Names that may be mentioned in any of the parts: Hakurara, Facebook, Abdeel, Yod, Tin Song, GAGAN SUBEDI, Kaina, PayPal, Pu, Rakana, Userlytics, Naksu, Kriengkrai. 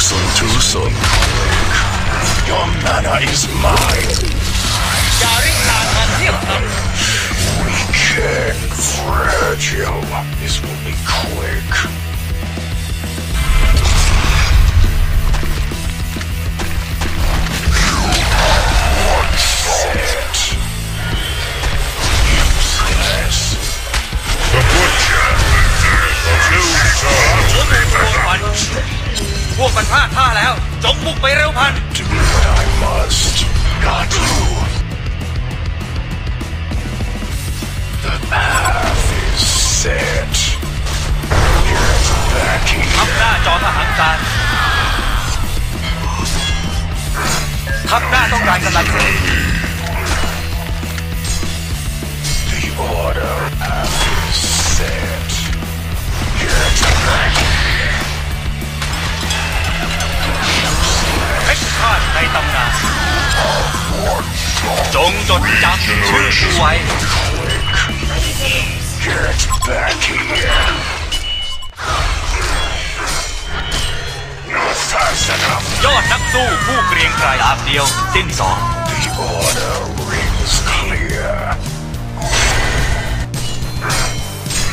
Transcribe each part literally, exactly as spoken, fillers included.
too soon, too soon. Your mana is mine. Weak and fragile. This will be quick. Yod Naksu, Pu, Kriengkrai, Abdeel, Tin Song. The order rings clear.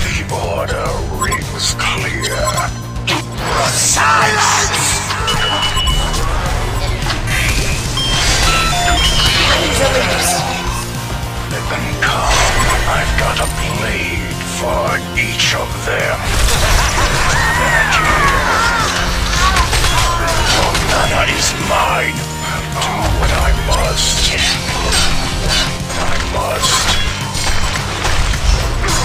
The order rings clear. Silence! Let them come. I've got a blade for each of them. Back here. Mana is mine. Do what I must. I must.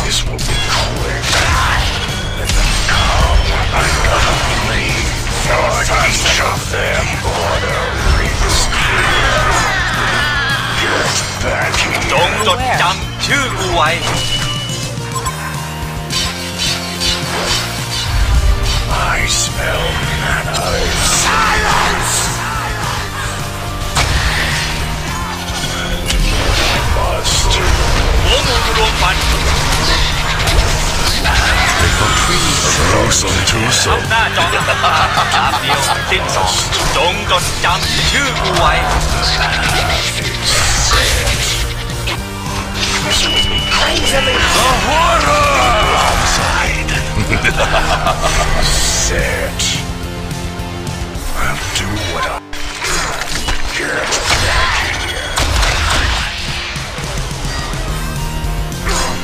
This will be quick. Let them come. I've got a blade for each of them. Order rings clear. Get back here. จงจดจำชื่อกูไว้ I smell mana. Too soon, too soon. Set. Do what I... Get back here.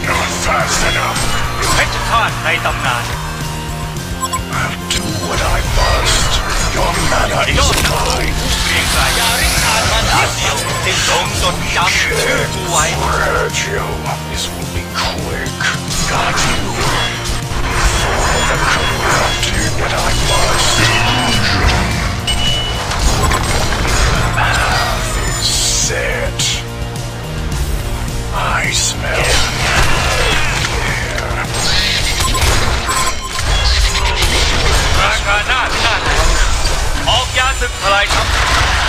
Not fast enough. I'll do what I must. Your mana is mine. Fragile. This will be quick. Got you. For the corrupt, do what I must. It. I smell yeah. Yeah. Half is set. The order is clear. I'll do what I must.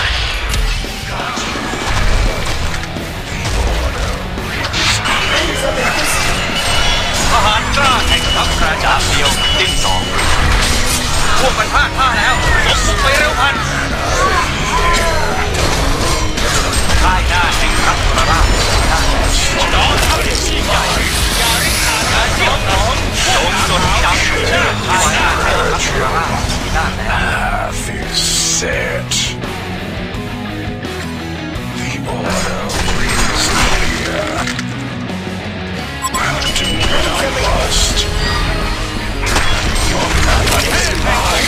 Your power is mine.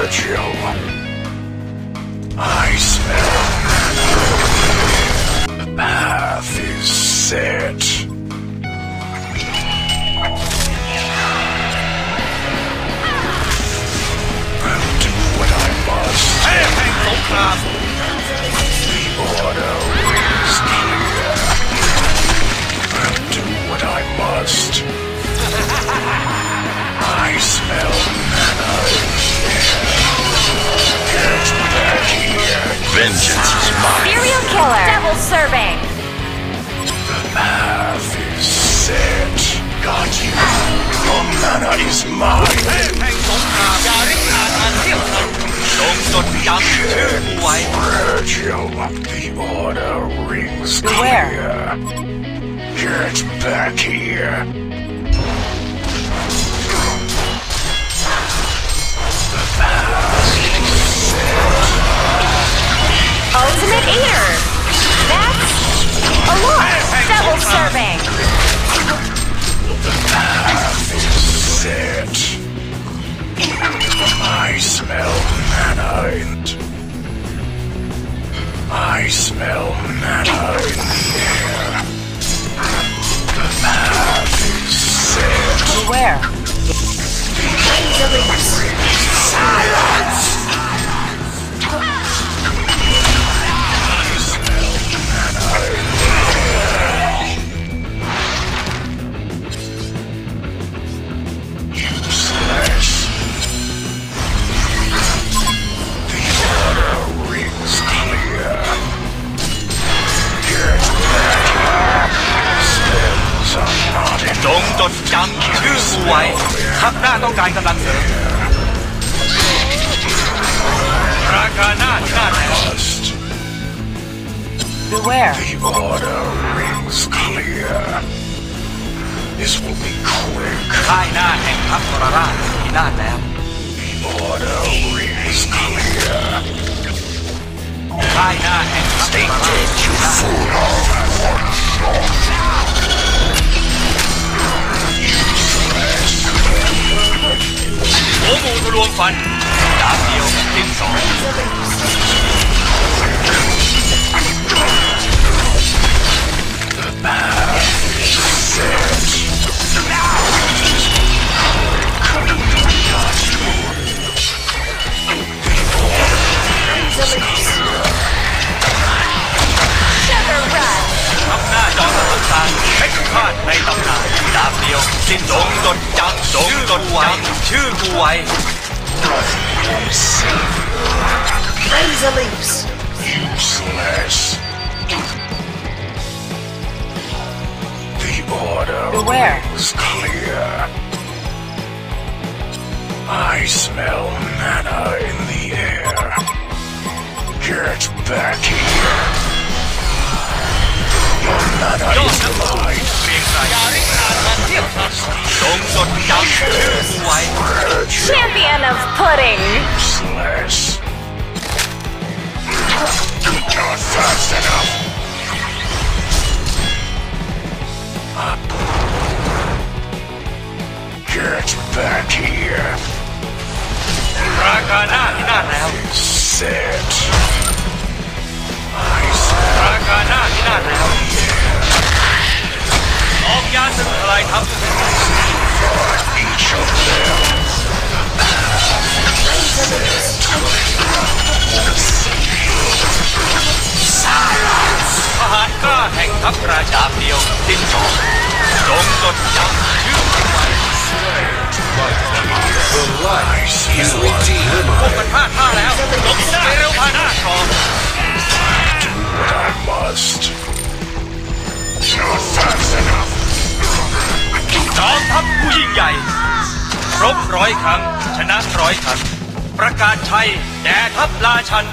Fragile. I smell mana. The path is set. Serving. The path is set. Got you. Come Banner is mine. Virgil of the Order rings clear. Get back here. Ultimate ear. That's a lot. Double serving. The path is set. I smell mana in I smell mana in the air. The path is set. Beware. Silence! I smell mana in the air. Don't jump too wide. Hakna don't guide the lancer. Rakana, trust. Beware. The order rings clear. This will be quick. Kaina and Hakurara, not them. The order rings clear. Kaina and stay dead, you fool. Omo to run fun. Abdeel and Tin Song. The path is set. Never run. Up now, down the sun. Take a part in the night. Abdeel, Tin Song, don't jump. Don't go away. ชื่อกูไว้ Razor leaves useless. The order is clear. I smell mana in the air. Get back here. Your mana is mine. Champion of pudding. Slash. Not fast enough. Get back here. Rakana set. I said. Rakana not each of them. The silence! The light is redeemed. I do what I must. Not fast enough. น้องทัพผู้ยิ่งใหญ่รบร้อยครั้งชนะร้อยครั้งประกาศชัยแด่ทัพราชัน